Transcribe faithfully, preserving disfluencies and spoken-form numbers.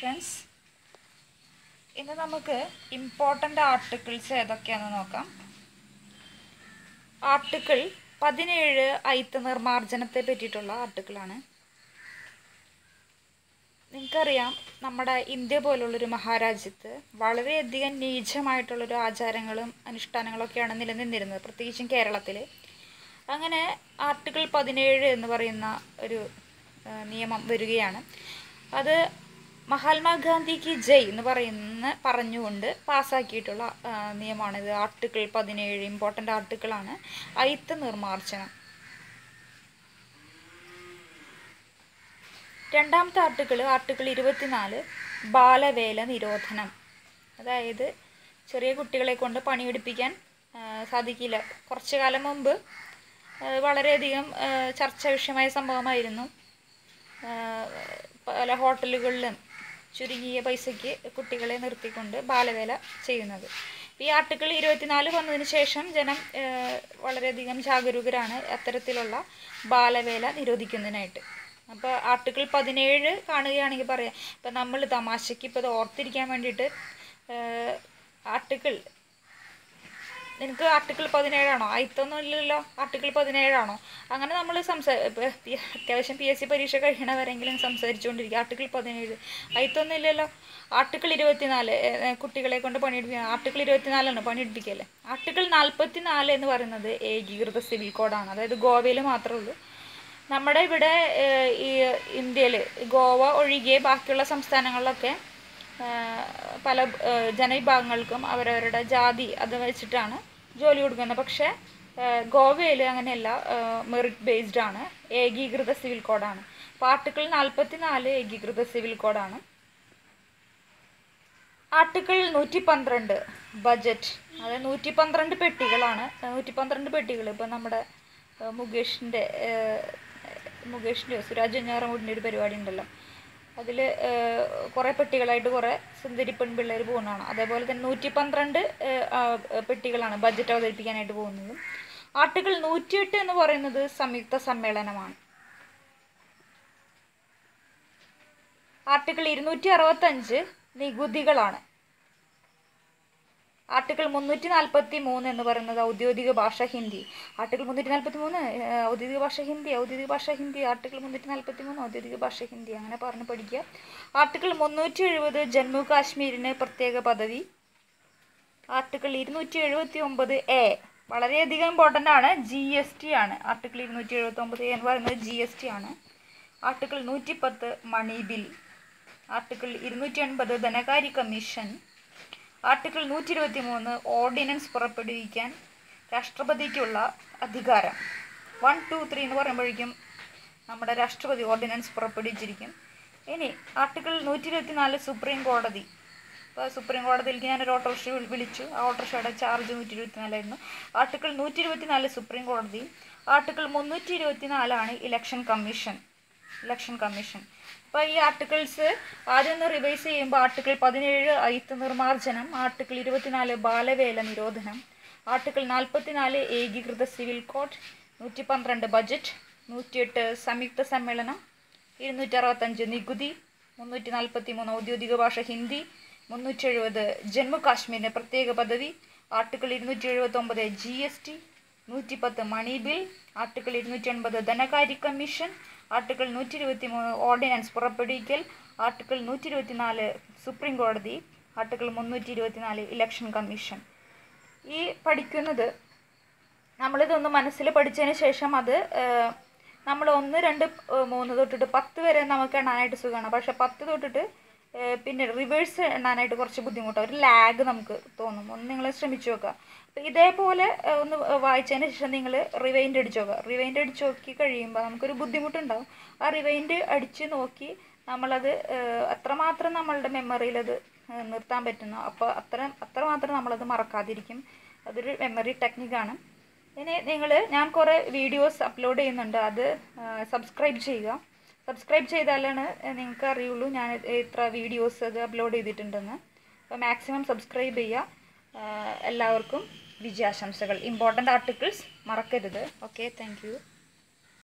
friends innu namakku important articles edokkaanu nokkam article seventeen ith nirmarjanathe pettittulla article aanu നിങ്ങൾക്കറിയാം നമ്മുടെ India പോലുള്ളൊരു മഹാരാജ്യത്ത് വളരെയധികം നീചമായിട്ടുള്ളൊരു ആചാരങ്ങളും അനുഷ്ഠാനങ്ങളൊക്കെയാണ് നിലനിന്നിരുന്നത് പ്രത്യേകിച്ചും കേരളത്തിൽ അങ്ങനെ ആർട്ടിക്കിൾ പതിനേഴ് എന്ന് പറയുന്ന ഒരു നിയമം വരികയാണ് അത് മഹാത്മാ ഗാന്ധിക്ക് ജയ് എന്ന് പറയുന്ന പറഞ്ഞുകൊണ്ട് പാസാക്കിയിട്ടുള്ള നിയമമാണ് ഇത് ആർട്ടിക്കിൾ പതിനേഴ് ഇമ്പോർട്ടൻ്റ് ആർട്ടിക്കിളാണ് ഐത്ത് നിർമാർജനം രണ്ടാമത്തെ ആർട്ടിക്കിൾ ആർട്ടിക്കിൾ ഇരുപത്തിനാല് ബാലവേല നിരോധനം അതായത് ചെറിയ കുട്ടികളെ കൊണ്ട് പണിയെടുപ്പിക്കാൻ സാധിക്കില്ല കുറച്ചു കാലം മുമ്പ് വളരെയധികം ചർച്ചാ വിഷയമായ സംഭവമായിരുന്നു പല ഹോട്ടലുകളിലും ചുരുങ്ങിയ പൈസയ്ക്ക് കുട്ടികളെ നിർത്തിക്കൊണ്ട് ബാലവേല ചെയ്യുന്നത് ഈ ആർട്ടിക്കിൾ ഇരുപത്തിനാല് വന്നതിന് ശേഷം ജനം വളരെയധികം ജാഗരൂകരാണ് അത്തരത്തിലുള്ള ബാലവേല നിരോധിക്കുന്നതിനായിട്ട് അപ്പോൾ ആർട്ടിക്കിൾ പതിനേഴ് കാണുകയാണെങ്കിൽ പറയാം ഇപ്പം നമ്മൾ തമാശയ്ക്ക് ഇപ്പോൾ ഇത് ഓർത്തിരിക്കാൻ വേണ്ടിയിട്ട് ആർട്ടിക്കിൾ നിനക്ക് ആർട്ടിക്കിൾ പതിനേഴാണോ ആയിത്തൊന്നും ഇല്ലല്ലോ ആർട്ടിക്കിൾ പതിനേഴാണോ അങ്ങനെ നമ്മൾ സംസാ ഇപ്പോൾ അത്യാവശ്യം പി എസ് സി പരീക്ഷ കഴിയണവരെങ്കിലും സംസാരിച്ചുകൊണ്ടിരിക്കുക ആർട്ടിക്കിൾ പതിനേഴ് ആയിത്തൊന്നും ഇല്ലല്ലോ ആർട്ടിക്കിൾ ഇരുപത്തിനാല് കുട്ടികളെ കൊണ്ട് പണിയെടുപ്പിക്കുക ആർട്ടിക്കിൾ ഇരുപത്തിനാലാണ് പണിയെടുപ്പിക്കുകയല്ലേ ആർട്ടിക്കിൾ നാൽപ്പത്തി നാല് എന്ന് പറയുന്നത് ഏകീകൃത സിവിൽ കോഡാണ് അതായത് ഗോവയിൽ മാത്രമേ ഉള്ളൂ നമ്മുടെ ഇവിടെ ഈ ഇന്ത്യയിൽ ഗോവ ഒഴികെ ബാക്കിയുള്ള സംസ്ഥാനങ്ങളിലൊക്കെ പല ജനവിഭാഗങ്ങൾക്കും അവരവരുടെ ജാതി അത് വെച്ചിട്ടാണ് ജോലി കൊടുക്കുന്നത് പക്ഷേ ഗോവയിൽ അങ്ങനെയല്ല മെറിറ്റ് ബേസ്ഡ് ആണ് ഏകീകൃത സിവിൽ കോഡാണ് അപ്പോൾ ആർട്ടിക്കിൾ നാൽപ്പത്തി നാല് ഏകീകൃത സിവിൽ കോഡാണ് ആർട്ടിക്കിൾ നൂറ്റി പന്ത്രണ്ട് ബജറ്റ് അതായത് നൂറ്റി പന്ത്രണ്ട് പെട്ടികളാണ് നൂറ്റി പന്ത്രണ്ട് പെട്ടികൾ ഇപ്പോൾ നമ്മുടെ മുകേഷിൻ്റെ മുകേഷിൻ്റെ സുരാജ് ഞെഞ്ഞാറമൂടിൻ്റെ ഒരു പരിപാടി ഉണ്ടല്ലോ അതിൽ കുറേ പെട്ടികളായിട്ട് കുറേ സുന്ദരി പെൺപിള്ളേർ പോകുന്നതാണ് അതേപോലെ തന്നെ നൂറ്റി പന്ത്രണ്ട് പെട്ടികളാണ് ബഡ്ജറ്റ് അവതരിപ്പിക്കാനായിട്ട് പോകുന്നത് ആർട്ടിക്കിൾ നൂറ്റിയെട്ട് എന്ന് പറയുന്നത് സംയുക്ത സമ്മേളനമാണ് ആർട്ടിക്കിൾ ഇരുന്നൂറ്റി അറുപത്തഞ്ച് നികുതികളാണ് ആർട്ടിക്കിൾ മുന്നൂറ്റി നാൽപ്പത്തി മൂന്ന് എന്ന് പറയുന്നത് ഔദ്യോഗിക ഭാഷ ഹിന്ദി ആർട്ടിക്കിൾ മുന്നൂറ്റി നാൽപ്പത്തി മൂന്ന് ഔദ്യോഗിക ഭാഷ ഹിന്ദി ഔദ്യോഗിക ഭാഷ ഹിന്ദി ആർട്ടിക്കിൾ മുന്നൂറ്റി നാൽപ്പത്തി മൂന്ന് ഔദ്യോഗിക ഭാഷ ഹിന്ദി അങ്ങനെ പറഞ്ഞ് പഠിക്കുക ആർട്ടിക്കിൾ മുന്നൂറ്റി എഴുപത് ജമ്മു കാശ്മീരിന് പ്രത്യേക പദവി ആർട്ടിക്കിൾ ഇരുന്നൂറ്റി എഴുപത്തി ഒമ്പത് എ വളരെയധികം ഇമ്പോർട്ടൻ്റ് ആണ് ജി എസ് ടി ആണ് ആർട്ടിക്കിൾ ഇരുന്നൂറ്റി എഴുപത്തി ഒമ്പത് എ എന്ന് പറയുന്നത് ജി എസ് ടി ആണ് ആർട്ടിക്കിൾ നൂറ്റി പത്ത് മണി ബിൽ ആർട്ടിക്കിൾ ഇരുന്നൂറ്റി എൺപത് ധനകാര്യ കമ്മീഷൻ ആർട്ടിക്കിൾ നൂറ്റി ഇരുപത്തി മൂന്ന് ഓർഡിനൻസ് പുറപ്പെടുവിക്കാൻ രാഷ്ട്രപതിക്കുള്ള അധികാരം വൺ ടു ത്രീ എന്ന് പറയുമ്പോഴേക്കും നമ്മുടെ രാഷ്ട്രപതി ഓർഡിനൻസ് പുറപ്പെടുവിച്ചിരിക്കും ഇനി ആർട്ടിക്കിൾ നൂറ്റി ഇരുപത്തി നാല് സുപ്രീം കോടതി ഇപ്പോൾ സുപ്രീം കോടതിയിലേക്ക് ഞാനൊരു ഓട്ടോറിക്ഷ വിളിച്ചു ആ ഓട്ടോറിക്ഷയുടെ ചാർജ് നൂറ്റി ഇരുപത്തി നാലായിരുന്നു ആർട്ടിക്കിൾ നൂറ്റി ഇരുപത്തി നാല് സുപ്രീം കോടതി ആർട്ടിക്കിൾ മുന്നൂറ്റി ഇരുപത്തി നാലാണ് ഇലക്ഷൻ കമ്മീഷൻ ഇലക്ഷൻ കമ്മീഷൻ അപ്പോൾ ഈ ആർട്ടിക്കിൾസ് ആദ്യം ഒന്ന് റിവൈസ് ചെയ്യുമ്പോൾ ആർട്ടിക്കിൾ പതിനേഴ് ഐത്ത് നിർമാർജനം ആർട്ടിക്കിൾ ഇരുപത്തിനാല് ബാലവേല നിരോധനം ആർട്ടിക്കിൾ നാൽപ്പത്തിനാല് ഏകീകൃത സിവിൽ കോഡ് നൂറ്റി പന്ത്രണ്ട് ബജറ്റ് നൂറ്റിയെട്ട് സംയുക്ത സമ്മേളനം ഇരുന്നൂറ്റി അറുപത്തഞ്ച് നികുതി മുന്നൂറ്റി നാൽപ്പത്തി മൂന്ന് ഔദ്യോഗിക ഭാഷ ഹിന്ദി മുന്നൂറ്റി എഴുപത് ജമ്മു കാശ്മീരിന് പ്രത്യേക പദവി ആർട്ടിക്കിൾ ഇരുന്നൂറ്റി എഴുപത്തി ഒമ്പത് ജി എസ് ടി നൂറ്റി പത്ത് മണി ബിൽ ആർട്ടിക്കിൾ ഇരുന്നൂറ്റി എൺപത് ധനകാര്യ കമ്മീഷൻ ആർട്ടിക്കിൾ നൂറ്റി ഇരുപത്തി മൂന്ന് ഓർഡിനൻസ് പുറപ്പെടുവിക്കൽ ആർട്ടിക്കിൾ നൂറ്റി ഇരുപത്തി നാല് സുപ്രീം കോടതി ആർട്ടിക്കിൾ മുന്നൂറ്റി ഇരുപത്തി നാല് ഇലക്ഷൻ കമ്മീഷൻ ഈ പഠിക്കുന്നത് നമ്മളിതൊന്ന് മനസ്സിൽ പഠിച്ചതിന് ശേഷം അത് നമ്മൾ ഒന്ന് രണ്ട് മൂന്ന് തൊട്ടിട്ട് പത്ത് വരെ നമുക്ക് എണ്ണാനായിട്ട് സുഖമാണ് പക്ഷെ പത്ത് തൊട്ടിട്ട് പിന്നെ റിവേഴ്സ് എണ്ണാനായിട്ട് കുറച്ച് ബുദ്ധിമുട്ടാണ് ഒരു ലാഗ് നമുക്ക് തോന്നും ഒന്ന് നിങ്ങൾ ശ്രമിച്ചു നോക്കുക അപ്പോൾ ഇതേപോലെ ഒന്ന് വായിച്ചതിന് ശേഷം നിങ്ങൾ റിവൈൻഡ് അടിച്ച് നോക്കുക റിവൈൻഡ് അടിച്ച് നോക്കി കഴിയുമ്പോൾ നമുക്കൊരു ബുദ്ധിമുട്ടുണ്ടാകും ആ റിവൈൻഡ് അടിച്ച് നോക്കി നമ്മളത് അത്രമാത്രം നമ്മളുടെ മെമ്മറിയിലത് നിർത്താൻ പറ്റുന്നു അപ്പോൾ അത്ര അത്രമാത്രം നമ്മളത് മറക്കാതിരിക്കും അതൊരു മെമ്മറി ടെക്നിക്കാണ് ഇനി നിങ്ങൾ ഞാൻ കുറേ വീഡിയോസ് അപ്ലോഡ് ചെയ്യുന്നുണ്ട് അത് സബ്സ്ക്രൈബ് ചെയ്യുക സബ്സ്ക്രൈബ് ചെയ്താലാണ് നിങ്ങൾക്ക് അറിയുള്ളൂ ഞാൻ ഇത്ര വീഡിയോസ് അത് അപ്ലോഡ് ചെയ്തിട്ടുണ്ടെന്ന് അപ്പോൾ മാക്സിമം സബ്സ്ക്രൈബ് ചെയ്യുക എല്ലാവർക്കും വിജയാശംസകൾ ഇമ്പോർട്ടൻ്റ് ആർട്ടിക്കിൾസ് മറക്കരുത് ഓക്കെ താങ്ക് യു